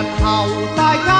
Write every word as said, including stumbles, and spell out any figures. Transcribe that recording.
日後大家。